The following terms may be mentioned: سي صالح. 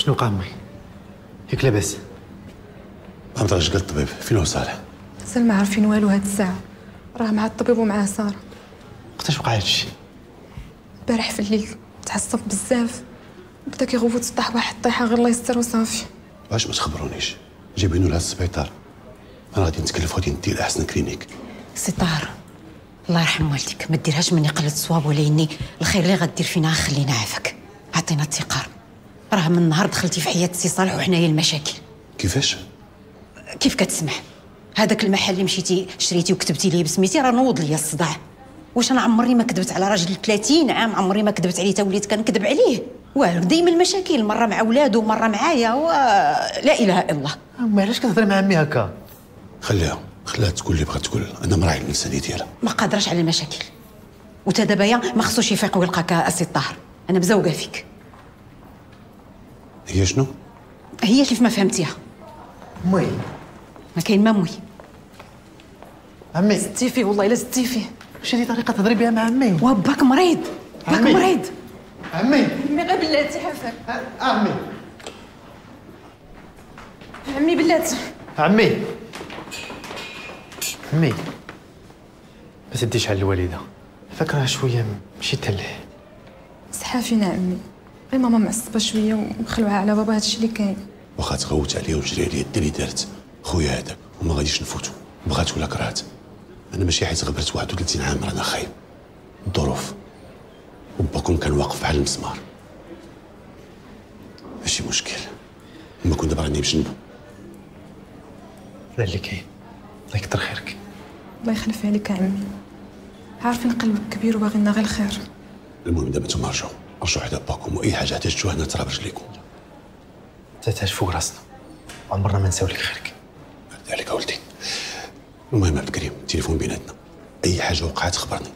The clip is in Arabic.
شنو قامي؟ ياك لاباس؟ ما عرفتش قال الطبيب، فين هو صالح؟ مازال ما عارفين والو هاد الساعة، راه مع الطبيب ومعاه سارة. وقتاش وقع هادشي؟ البارح في الليل، تعصب بزاف، بدا كيغوت الطاح واحد الطيحة غير الله يستر وصافي. واش ما تخبرونيش؟ جايبينو لها السبيطار. أنا غادي نتكلف وغادي ندي لأحسن كلينيك. سي طاهر الله يرحم والديك، ما ديرهاش مني قلة صواب ولا إني الخير اللي غدير فينا خلينا عافاك، عطينا الثقة. راه من نهار دخلتي في حياة سي صالح وحنايا المشاكل. كيفاش؟ كيف كتسمع؟ هذاك المحل اللي مشيتي شريتي وكتبتي ليه بسميتي راه نوض ليا الصداع. واش انا عمري ما كذبت على راجل 30 عام، عمري ما كذبت عليه تا وليت كنكذب عليه؟ واه ديما المشاكل، مره مع ولادو مره معايا لا اله الا الله. امي علاش كتهضري مع امي هكا؟ خليها تقول اللي بغات تقول، انا مراعي الانسانيه ديالها. ما قادراش على المشاكل، وتا دابايا ما خصوش يفيق ويلقاك السي طاهر، انا مزوقه فيك. هي شنو؟ هي كيف ما فهمتيها. مي ما كاين ما موي. عمي زدتي فيه، والله الا زدتي فيه. واش هذه طريقه تهضري بها مع عمي؟ وباك مريض، باك مريض. عمي عمي غير بلاتي حفاك. عمي عمي بلاتي. عمي عمي ما تديش على الوالده، فاكره شويه مشيت ليه. صحافينا عمي، غير ماما معصبه شويه ومخلوعه على بابا هادشي اللي كاين. واخا تغوت عليا وجري عليا الدير اللي دارت، خويا هذاك وما غاديش نفوتو، بغات ولا كرهت. انا ماشي حيت غبرت 31 عام رانا خايب، الظروف وباكم كان واقف بحال المسمار. ماشي مشكل، اما كون دابا راني مجنبو. لا اللي كاين، الله يكثر خيرك. الله يخلف عليك عمي، عارفين قلبك كبير وباغي لنا غير الخير. المهم دابا نتوما رجعوا حدا باكم، واي حاجه احتاجتوها هنا ترى برجليكم. تاتاش فوق راسنا، عمرنا ما نساولك خيرك. عليك ولدي. المهم عبد الكريم التليفون بيناتنا، اي حاجه وقعت خبرني.